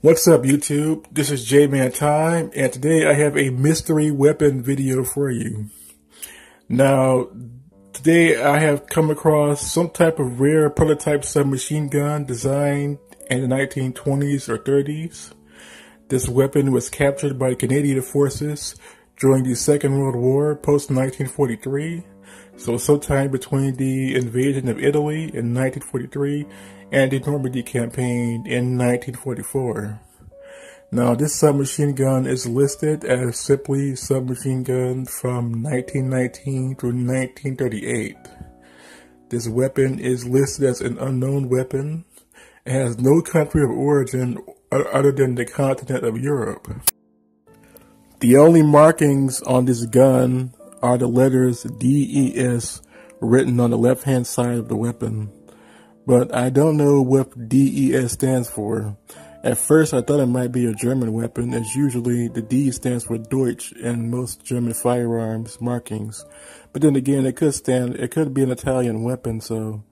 What's up, YouTube? This is J-Man Time, and today I have a mystery weapon video for you. Now, today I have come across some type of rare prototype submachine gun designed in the 1920s or 30s. This weapon was captured by Canadian Forces during the Second World War post-1943. So sometime between the invasion of Italy in 1943 and the Normandy campaign in 1944. Now, this submachine gun is listed as simply submachine gun from 1919 through 1938. This weapon is listed as an unknown weapon. It has no country of origin other than the continent of Europe. The only markings on this gun are the letters D.E.S written on the left hand side of the weapon, but I don't know what D.E.S stands for. At first I thought it might be a German weapon, as usually the D stands for Deutsch in most German firearms markings, but then again it could be an Italian weapon, so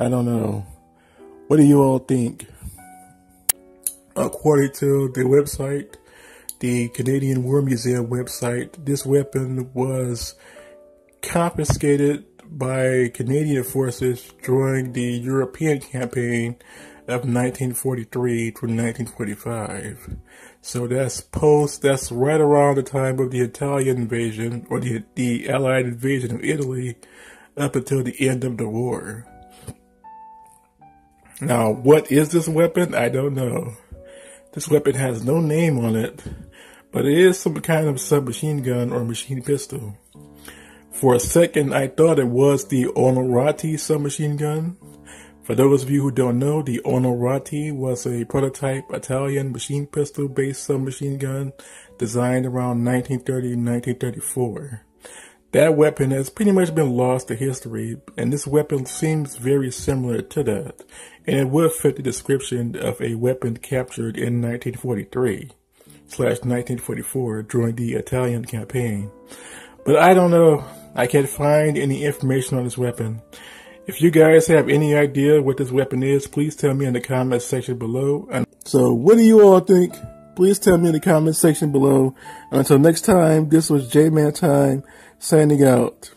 I don't know. What do you all think? According to the website, the Canadian War Museum website, this weapon was confiscated by Canadian forces during the European campaign of 1943 through 1945. So that's right around the time of the Italian invasion, or the Allied invasion of Italy, up until the end of the war. Now, what is this weapon? I don't know. This weapon has no name on it, but it is some kind of submachine gun or machine pistol. For a second, I thought it was the Onorati submachine gun. For those of you who don't know, the Onorati was a prototype Italian machine pistol-based submachine gun designed around 1930 and 1934. That weapon has pretty much been lost to history, and this weapon seems very similar to that, and it would fit the description of a weapon captured in 1943/1944 during the Italian campaign. But I don't know. I can't find any information on this weapon. If you guys have any idea what this weapon is, please tell me in the comments section below. And so what do you all think? Please tell me in the comments section below. And until next time, this was J-Man Time signing out.